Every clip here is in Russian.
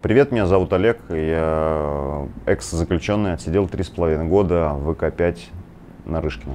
Привет, меня зовут Олег, я экс-заключенный, отсидел 3,5 года в ВК-5 на Рышкина.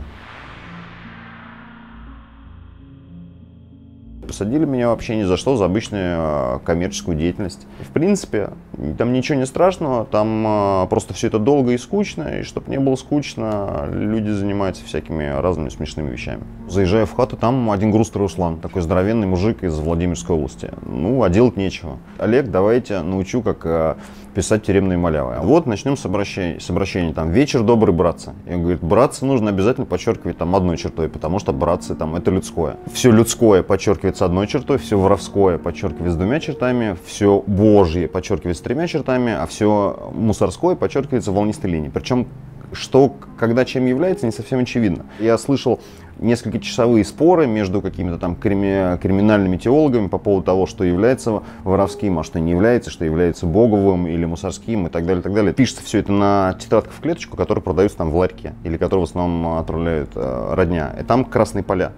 Посадили меня вообще ни за что, за обычную коммерческую деятельность. В принципе, там ничего не страшного, там просто все это долго и скучно, и чтобы не было скучно, люди занимаются всякими разными смешными вещами. Заезжаю в хату, там один грустный Руслан, такой здоровенный мужик из Владимирской области. Ну, а делать нечего. Олег, давайте научу, как писать тюремные малявы. Вот, начнем с обращения, там, вечер добрый, братцы. И он говорит, братцы нужно обязательно подчеркивать там одной чертой, потому что братцы, там, это людское. Все людское подчеркивается одной чертой, все воровское подчеркивается двумя чертами, все божье подчеркивается тремя чертами, а все мусорское подчеркивается волнистой линией. Причем, что, когда, чем является, не совсем очевидно. Я слышал несколько часовые споры между какими-то там криминальными теологами по поводу того, что является воровским, а что не является, что является боговым или мусорским и так далее, так далее. Пишется все это на тетрадках в клеточку, которые продаются там в ларьке или которые в основном отправляют родня. И там красные поля.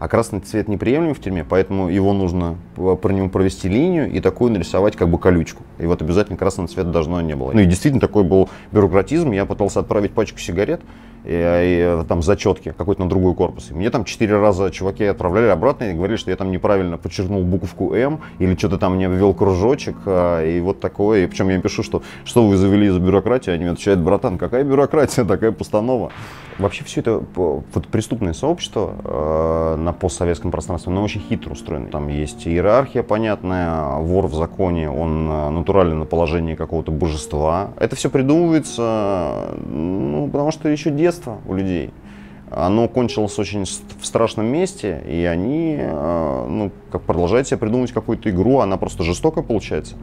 А красный цвет неприемлем в тюрьме, поэтому его нужно по нему провести линию и такую нарисовать как бы колючку. И вот обязательно красного цвета должно не было. Ну и действительно такой был бюрократизм. Я пытался отправить пачку сигарет и там зачетки какой-то на другой корпус. И мне там 4 раза чуваки отправляли обратно и говорили, что я там неправильно подчеркнул буковку М или что-то там не ввел кружочек и вот такое. И причем я им пишу, что вы завели за бюрократию, они мне отвечают, братан, какая бюрократия, такая постанова. Вообще все это вот, преступное сообщество на постсоветском пространстве, оно очень хитро устроено. Там есть иерархия понятная, вор в законе, он натурально на положении какого-то божества. Это все придумывается, ну, потому что еще детство у людей. Оно кончилось очень в страшном месте, и они ну, как продолжают себе придумывать какую-то игру, она просто жестокая получается.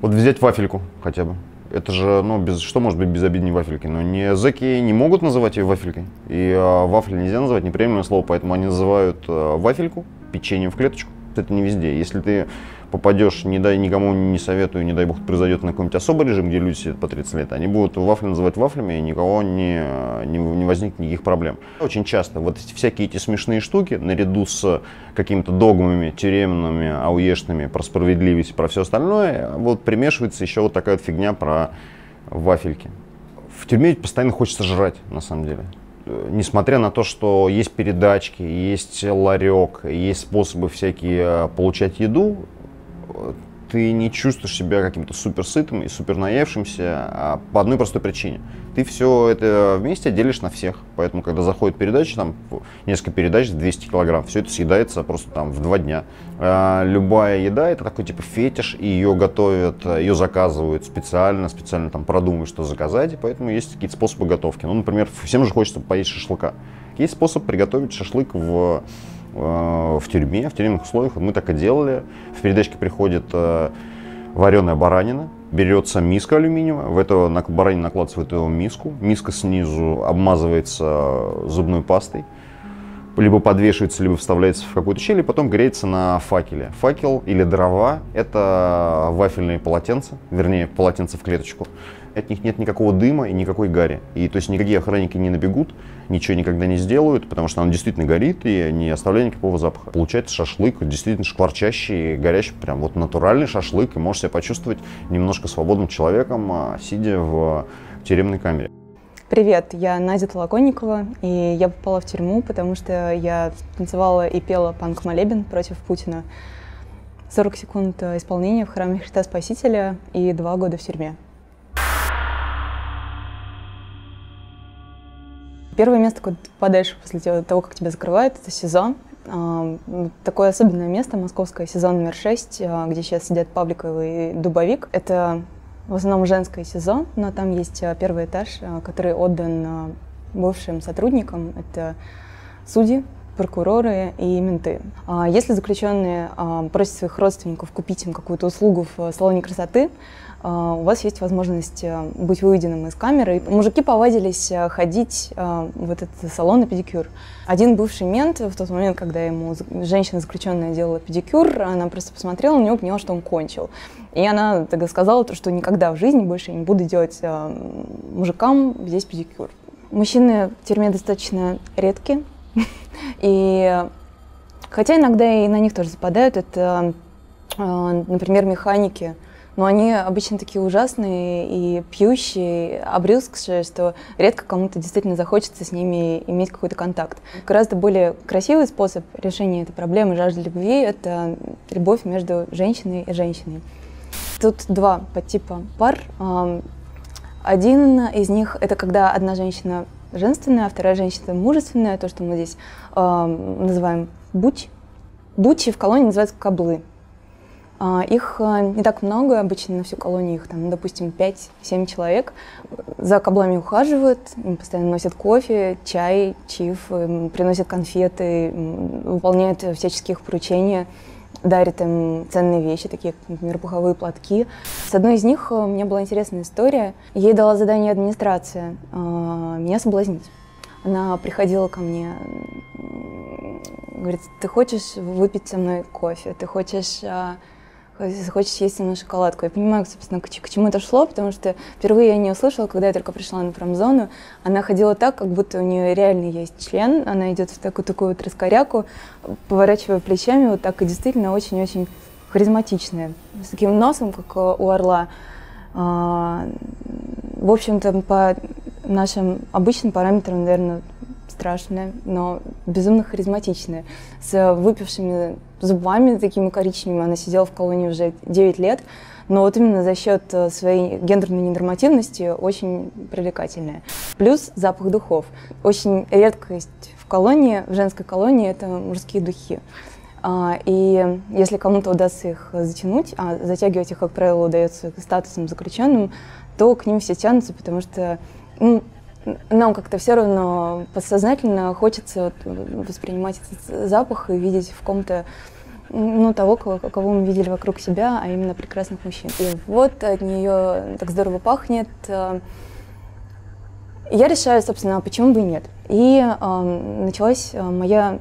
Вот взять вафельку хотя бы. Это же, ну, что может быть безобидней вафельки? Но не зэки не могут называть ее вафелькой. И вафли нельзя называть неприемлемое слово, поэтому они называют вафельку печеньем в клеточку. Это не везде. Если ты попадешь, не дай никому не советую, не дай бог, произойдет на какой-нибудь особый режим, где люди сидят по 30 лет, они будут вафли называть вафлями, и никого не возникнет никаких проблем. Очень часто вот всякие эти смешные штуки, наряду с какими-то догмами тюремными, ауешными, про справедливость, про все остальное, вот примешивается еще вот такая вот фигня про вафельки. В тюрьме постоянно хочется жрать, на самом деле. Несмотря на то, что есть передачки, есть ларек, есть способы всякие получать еду, ты не чувствуешь себя каким-то суперсытым и супернаевшимся по одной простой причине. Ты все это вместе делишь на всех. Поэтому, когда заходит передача, там несколько передач, 200 килограмм, все это съедается просто там в 2 дня. Любая еда, это такой типа фетиш, и ее готовят, ее заказывают специально там продумывают, что заказать, и поэтому есть какие-то способы готовки. Ну, например, всем же хочется поесть шашлыка. Есть способ приготовить шашлык в тюрьме, в тюремных условиях. Мы так и делали. В передачке приходит вареная баранина, берется миска алюминиевая, в эту баранину накладывают эту миску, миска снизу обмазывается зубной пастой, либо подвешивается, либо вставляется в какую-то щель, и потом греется на факеле. Факел или дрова – это вафельные полотенца, вернее, полотенца в клеточку. От них нет никакого дыма и никакой гари. И то есть никакие охранники не набегут, ничего никогда не сделают, потому что он действительно горит и не оставляет никакого запаха. Получается шашлык действительно шкварчащий, горящий, прям вот натуральный шашлык, и можешь себя почувствовать немножко свободным человеком, сидя в тюремной камере. Привет, я Надя Толоконникова, и я попала в тюрьму, потому что я танцевала и пела панк-молебен против Путина. 40 секунд исполнения в храме Христа Спасителя и 2 года в тюрьме. Первое место, куда ты подальше после того, как тебя закрывают, это СИЗО. Такое особенное место, московское СИЗО номер 6, где сейчас сидят Павликов и Дубовик. Это в основном женское СИЗО, но там есть первый этаж, который отдан бывшим сотрудникам. Это судьи, прокуроры и менты. Если заключенные просят своих родственников купить им какую-то услугу в салоне красоты, у вас есть возможность быть выведенным из камеры. Мужики повадились ходить в этот салон на педикюр. Один бывший мент в тот момент, когда ему женщина-заключенная делала педикюр, она просто посмотрела на него, поняла, что он кончил. И она тогда сказала, что никогда в жизни больше не буду делать мужикам здесь педикюр. Мужчины в тюрьме достаточно редки. И хотя иногда и на них тоже западают, это например, механики, но они обычно такие ужасные и пьющие, обрюзгшие, что редко кому-то действительно захочется с ними иметь какой-то контакт. Гораздо более красивый способ решения этой проблемы жажды любви – это любовь между женщиной и женщиной. Тут два подтипа пар. Один из них – это когда одна женщина женственная, а вторая женщина мужественная, то, что мы здесь называем буч. Бучи в колонии называются каблы. Их не так много, обычно на всю колонию их, там, допустим, 5-7 человек. За каблами ухаживают, им постоянно носят кофе, чай, чиф, приносят конфеты, выполняют всяческие их поручения, дарят им ценные вещи, такие, как, например, пуховые платки. С одной из них у меня была интересная история. Ей дала задание администрация меня соблазнить. Она приходила ко мне, говорит, ты хочешь выпить со мной кофе, ты хочешь есть со мной шоколадку. Я понимаю, собственно, к чему это шло, потому что впервые я не услышала, когда я только пришла на промзону. Она ходила так, как будто у нее реально есть член. Она идет в такую вот раскоряку, поворачивая плечами, вот так, и действительно очень-очень харизматичная. С таким носом, как у орла. В общем-то, по нашим обычным параметрам, наверное, страшная, но безумно харизматичная. С выпившими зубами, такими коричневыми, она сидела в колонии уже 9 лет, но вот именно за счет своей гендерной ненормативности очень привлекательная. Плюс запах духов. Очень редкость в колонии, в женской колонии, это мужские духи. И если кому-то удастся их затянуть, а затягивать их, как правило, удается статусом заключенным, то к ним все тянутся, потому что нам как-то все равно подсознательно хочется воспринимать этот запах и видеть в ком-то, ну, того, кого мы видели вокруг себя, а именно прекрасных мужчин. И вот от нее так здорово пахнет. Я решаю, собственно, почему бы и нет. И началась моя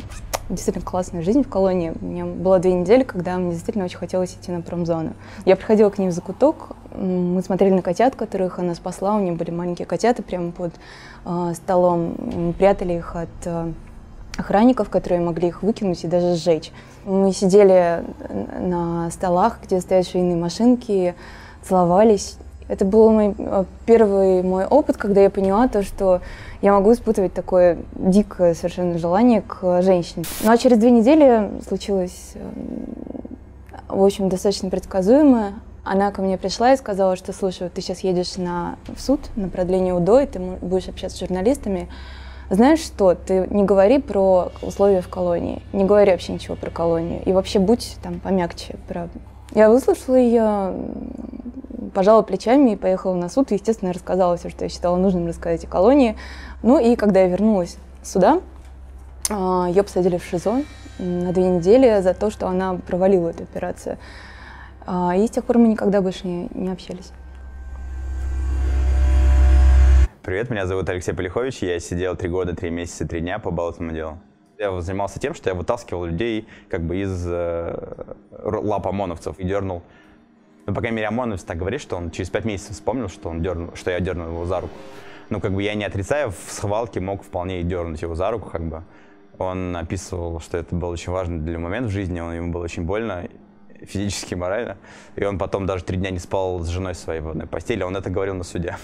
действительно классная жизнь в колонии. У меня было 2 недели, когда мне действительно очень хотелось идти на промзону. Я приходила к ней в закуток, мы смотрели на котят, которых она спасла. У нее были маленькие котята прямо под столом. Мы прятали их от охранников, которые могли их выкинуть и даже сжечь. Мы сидели на столах, где стоят швейные машинки, целовались. Это был первый мой опыт, когда я поняла то, что я могу испытывать такое дикое совершенно желание к женщине. Ну а через 2 недели случилось, в общем, достаточно предсказуемое. Она ко мне пришла и сказала, что, слушай, вот ты сейчас едешь в суд на продление УДО, и ты будешь общаться с журналистами. Знаешь что, ты не говори про условия в колонии, не говори вообще ничего про колонию, и вообще будь там помягче, правда. Я выслушала ее, пожала плечами и поехала на суд, и, естественно, рассказала все, что я считала нужным рассказать о колонии. Ну и когда я вернулась сюда, ее посадили в ШИЗО на 2 недели за то, что она провалила эту операцию. И с тех пор мы никогда больше не общались. Привет, меня зовут Алексей Полихович. Я сидел 3 года, 3 месяца, 3 дня по болотному делу. Я занимался тем, что я вытаскивал людей как бы из лап ОМОНовцев и дернул. Ну, по крайней мере, ОМОНовец так говорит, что он через 5 месяцев вспомнил, что я дернул его за руку. Ну, как бы я не отрицаю, в схватке мог вполне и дернуть его за руку, как бы. Он описывал, что это был очень важный для момент в жизни, ему было очень больно. Физически и морально. И он потом даже 3 дня не спал с женой своей в одной постели. Он это говорил на суде.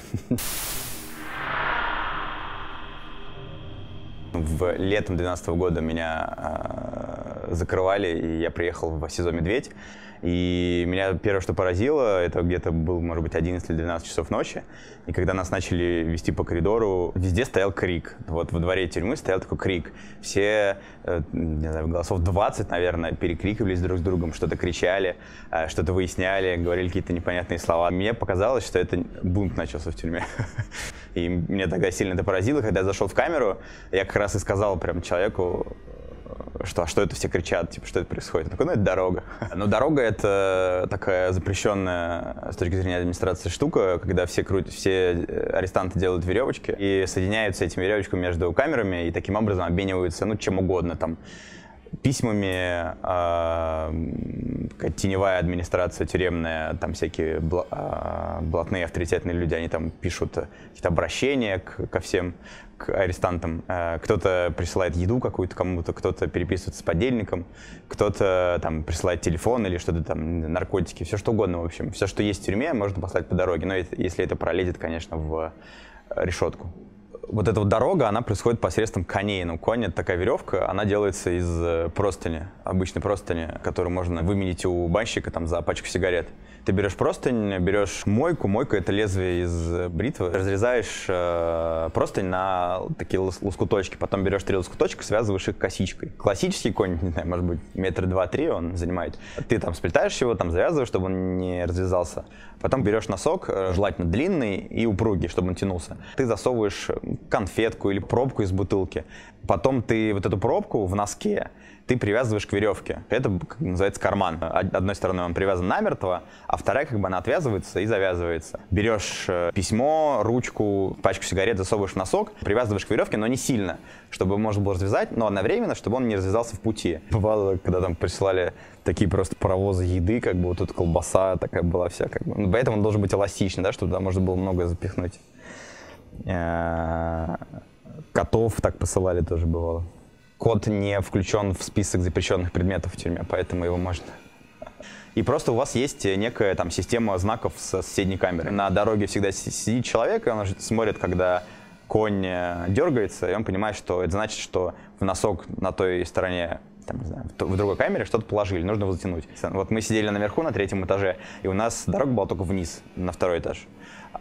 Летом 2012 года меня закрывали, и я приехал в СИЗО «Медведь». И меня первое, что поразило, это где-то был, может быть, 11 или 12 часов ночи. И когда нас начали вести по коридору, везде стоял крик. Вот во дворе тюрьмы стоял такой крик. Все, не знаю, голосов 20, наверное, перекрикивались друг с другом, что-то кричали, что-то выясняли, говорили какие-то непонятные слова. Мне показалось, что это бунт начался в тюрьме. И меня тогда сильно это поразило. Когда я зашел в камеру, я как раз и сказал прям человеку, что это все кричат, типа, что это происходит? Он такой, ну, это дорога. Но дорога — это такая запрещенная с точки зрения администрации штука, когда все арестанты делают веревочки и соединяются этими веревочками между камерами и таким образом обмениваются, ну, чем угодно, там, письмами теневая администрация тюремная, там всякие блатные авторитетные люди, они там пишут какие-то обращения ко всем, к арестантам. Кто-то присылает еду какую-то кому-то, кто-то переписывается с подельником, кто-то там присылает телефон или что-то там, наркотики, все что угодно, в общем. Все, что есть в тюрьме, можно послать по дороге, но если это пролезет, конечно, в решетку. Вот эта вот дорога, она происходит посредством коней. Ну, конь — это такая веревка, она делается из простыни, обычной простыни, которую можно выменить у банщика там за пачку сигарет. Ты берешь простынь, берешь мойку, мойка — это лезвие из бритвы, разрезаешь простынь на такие лоскуточки, потом берешь 3 лоскуточка, связываешь их косичкой. Классический конь, не знаю, может быть, 2-3 метра он занимает. Ты там сплетаешь его, там завязываешь, чтобы он не развязался. Потом берешь носок, желательно длинный и упругий, чтобы он тянулся. Ты засовываешь конфетку или пробку из бутылки. Потом ты вот эту пробку в носке ты привязываешь к веревке. Это называется карман. Одной стороной он привязан намертво, а вторая как бы она отвязывается и завязывается. Берешь письмо, ручку, пачку сигарет, засовываешь в носок, привязываешь к веревке, но не сильно, чтобы можно было развязать, но одновременно, чтобы он не развязался в пути. Бывало, когда там присылали такие просто паровозы еды, как бы вот тут колбаса такая была вся. Как бы. Поэтому он должен быть эластичный, да, чтобы туда можно было многое запихнуть. Котов так посылали тоже бывало. Кот не включен в список запрещенных предметов в тюрьме, поэтому его можно. И просто у вас есть некая там система знаков со соседней камеры. На дороге всегда сидит человек, и он смотрит, когда конь дергается, и он понимает, что это значит, что в носок на той стороне, там, не знаю, в другой камере что-то положили, нужно его затянуть. Вот мы сидели наверху, на 3-м этаже, и у нас дорога была только вниз, на 2-й этаж.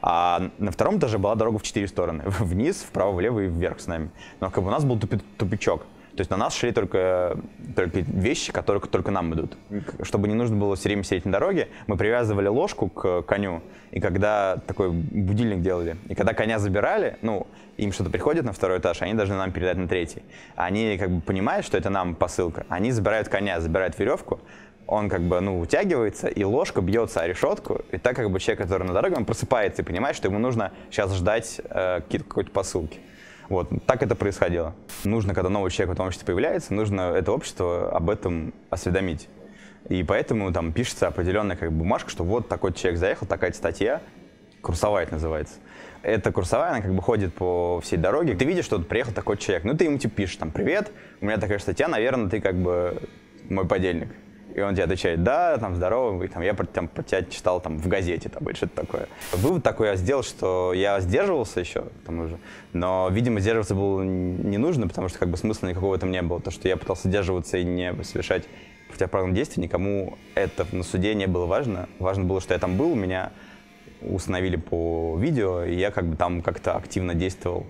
А на 2-м этаже была дорога в 4 стороны. Вниз, вправо, влево и вверх с нами. Но как бы у нас был тупичок. То есть на нас шли только вещи, которые только нам идут. Чтобы не нужно было все время сидеть на дороге, мы привязывали ложку к коню. И когда такой будильник делали, и когда коня забирали, ну, им что-то приходит на 2-й этаж, они должны нам передать на 3-й. Они как бы понимают, что это нам посылка. Они забирают коня, забирают веревку. Он как бы, ну, утягивается, и ложка бьется о решетку, и так как бы человек, который на дороге, он просыпается и понимает, что ему нужно сейчас ждать какой-то посылки. Вот, так это происходило. Нужно, когда новый человек в этом обществе появляется, нужно это общество об этом осведомить. И поэтому там пишется определенная как бы бумажка, что вот такой человек заехал, такая-то статья, курсовая это называется. Эта курсовая, она как бы ходит по всей дороге. Ты видишь, что приехал такой человек, ну ты ему типа пишешь, там, привет, у меня такая статья, наверное, ты как бы мой подельник. И он тебе отвечает, да, там, здорово, и, там, я про тебя читал там, в газете, там, что-то такое. Вывод такой я сделал, что я сдерживался еще, там, уже, но, видимо, сдерживаться было не нужно, потому что как бы смысла никакого в этом не было. То, что я пытался сдерживаться и не совершать противоправных действий, никому это на суде не было важно. Важно было, что я там был, меня установили по видео, и я как бы там как-то активно действовал,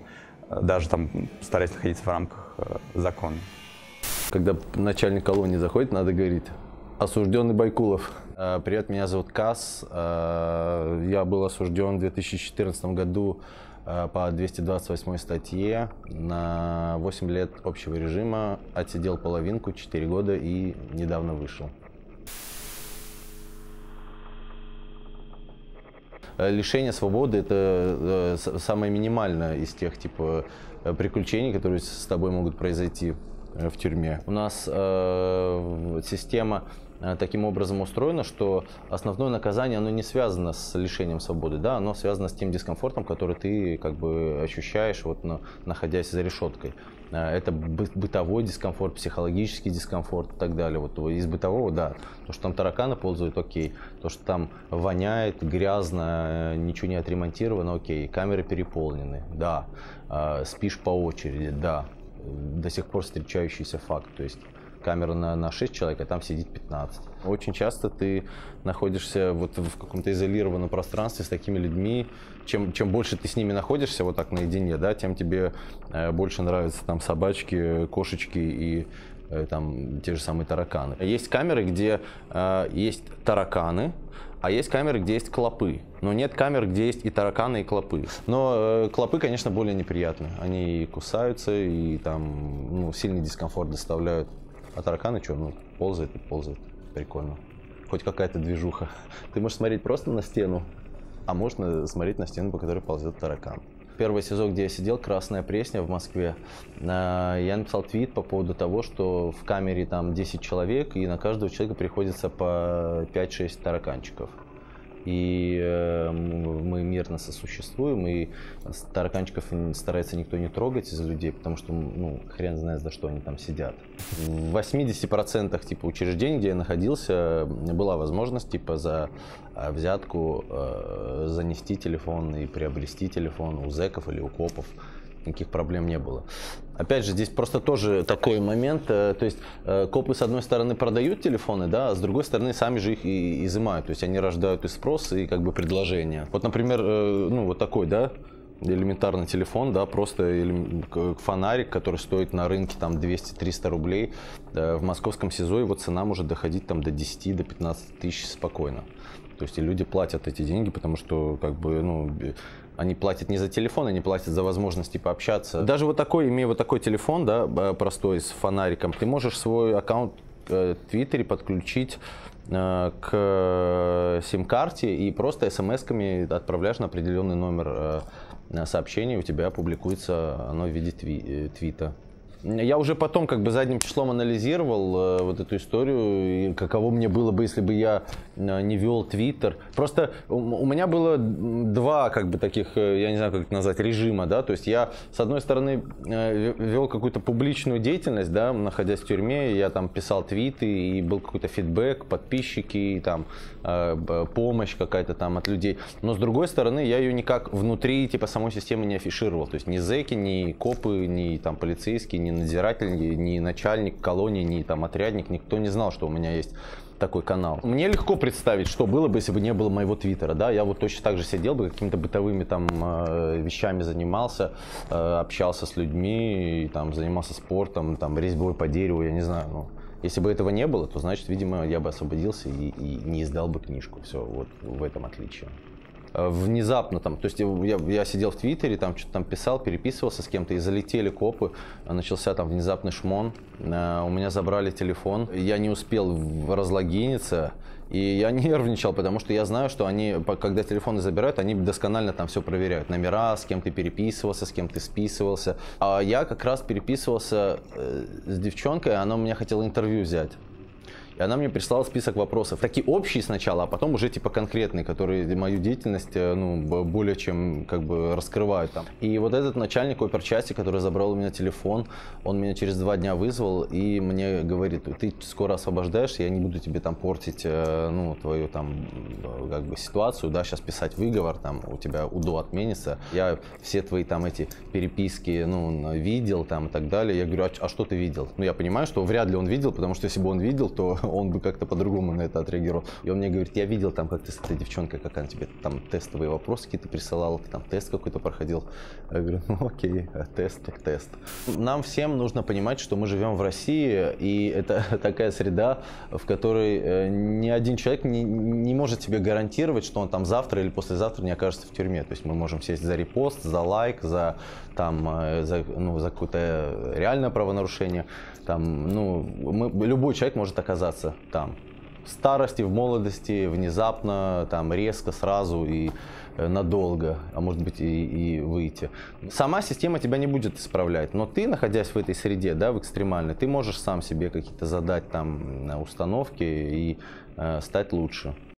даже там стараясь находиться в рамках закона. Когда начальник колонии заходит, надо говорить: осужденный Байкулов. Привет, меня зовут Касс. Я был осужден в 2014 году по 228 статье на 8 лет общего режима. Отсидел половинку, 4 года и недавно вышел. Лишение свободы — это самое минимальное из тех типа приключений, которые с тобой могут произойти в тюрьме. У нас система таким образом устроено, что основное наказание, оно не связано с лишением свободы, да, оно связано с тем дискомфортом, который ты как бы ощущаешь, вот, находясь за решеткой. Это бытовой дискомфорт, психологический дискомфорт и так далее. Вот из бытового, да, то, что там тараканы ползают, окей, то, что там воняет, грязно, ничего не отремонтировано, окей, камеры переполнены, да, спишь по очереди, да, до сих пор встречающийся факт, то есть камера на 6 человек, а там сидит 15. Очень часто ты находишься вот в каком-то изолированном пространстве с такими людьми. Чем больше ты с ними находишься вот так наедине, да, тем тебе больше нравятся там собачки, кошечки и там те же самые тараканы. Есть камеры, где есть тараканы, а есть камеры, где есть клопы. Но нет камер, где есть и тараканы, и клопы. Но клопы, конечно, более неприятны. Они и кусаются, и там, ну, сильный дискомфорт доставляют. А тараканы что, ну, ползают и ползают. Прикольно. Хоть какая-то движуха. Ты можешь смотреть просто на стену, а можно смотреть на стену, по которой ползет таракан. первое СИЗО, где я сидел, Красная Пресня в Москве, я написал твит по поводу того, что в камере там 10 человек, и на каждого человека приходится по 5-6 тараканчиков. И мы мирно сосуществуем, и тараканчиков старается никто не трогать из людей, потому что, ну, хрен знает, за что они там сидят. В 80% типа учреждений, где я находился, была возможность типа за взятку занести телефон и приобрести телефон у зэков или у копов. Никаких проблем не было. Опять же, здесь просто тоже такой момент, то есть копы с одной стороны продают телефоны, да, а с другой стороны сами же их и изымают, то есть они рождают и спрос, и как бы предложение. Вот, например, ну вот такой, да, элементарный телефон, да, просто фонарик, который стоит на рынке там 200-300 рублей, в московском СИЗО его цена может доходить там до 10-15 тысяч спокойно. То есть и люди платят эти деньги, потому что как бы, ну, они платят не за телефон, они платят за возможности пообщаться. Даже вот такой, имея вот такой телефон, да, простой, с фонариком, ты можешь свой аккаунт в Твиттере подключить к сим-карте и просто смс-ками отправляешь на определенный номер сообщения, у тебя публикуется оно в виде твита. Я уже потом как бы задним числом анализировал вот эту историю, и каково мне было бы, если бы я не вел Твиттер. Просто у меня было два как бы таких, я не знаю, как это назвать, режима, да, то есть я, с одной стороны, вел какую-то публичную деятельность, да, находясь в тюрьме, я там писал твиты, и был какой-то фидбэк, подписчики, и там помощь какая-то там от людей, но с другой стороны, я ее никак внутри типа самой системы не афишировал, то есть ни зэки, ни копы, ни там полицейские, ни надзиратель, ни начальник колонии, ни там отрядник, никто не знал, что у меня есть такой канал. Мне легко представить, что было бы, если бы не было моего твиттера, да, я вот точно так же сидел бы, какими-то бытовыми там вещами занимался, общался с людьми, и, там, занимался спортом, там, резьбой по дереву, я не знаю, ну. Если бы этого не было, то, значит, видимо, я бы освободился и не издал бы книжку, все, вот в этом отличие. Внезапно там, то есть я сидел в Твиттере, там что-то там писал, переписывался с кем-то, и залетели копы, начался там внезапный шмон, у меня забрали телефон, я не успел разлогиниться, и я нервничал, потому что я знаю, что они, когда телефоны забирают, они досконально там все проверяют, номера, с кем ты переписывался, с кем ты списывался. А я как раз переписывался с девчонкой, она у меня хотела интервью взять. И она мне прислала список вопросов. Такие общие сначала, а потом уже типа конкретные, которые мою деятельность, ну, более чем как бы раскрывают там. И вот этот начальник оперчасти, который забрал у меня телефон, он меня через 2 дня вызвал и мне говорит: ты скоро освобождаешься, я не буду тебе там портить, ну, твою там как бы ситуацию, да, сейчас писать выговор, там, у тебя УДО отменится. Я все твои там эти переписки, ну, видел там и так далее. Я говорю: а что ты видел? Ну, я понимаю, что вряд ли он видел, потому что если бы он видел, то он бы как-то по-другому на это отреагировал. И он мне говорит: я видел там, как ты с этой девчонкой, как она тебе там тестовые вопросы какие-то присылала, ты там тест какой-то проходил. Я говорю: ну окей, тест так тест. Нам всем нужно понимать, что мы живем в России, и это такая среда, в которой ни один человек не может тебе гарантировать, что он там завтра или послезавтра не окажется в тюрьме. То есть мы можем сесть за репост, за лайк, за там, ну, за какое-то реальное правонарушение. Там, ну, любой человек может оказаться там в старости, в молодости, внезапно, там, резко, сразу и надолго, а может быть и выйти. Сама система тебя не будет исправлять, но ты, находясь в этой среде, да, в экстремальной, ты можешь сам себе какие-то задать там установки и стать лучше.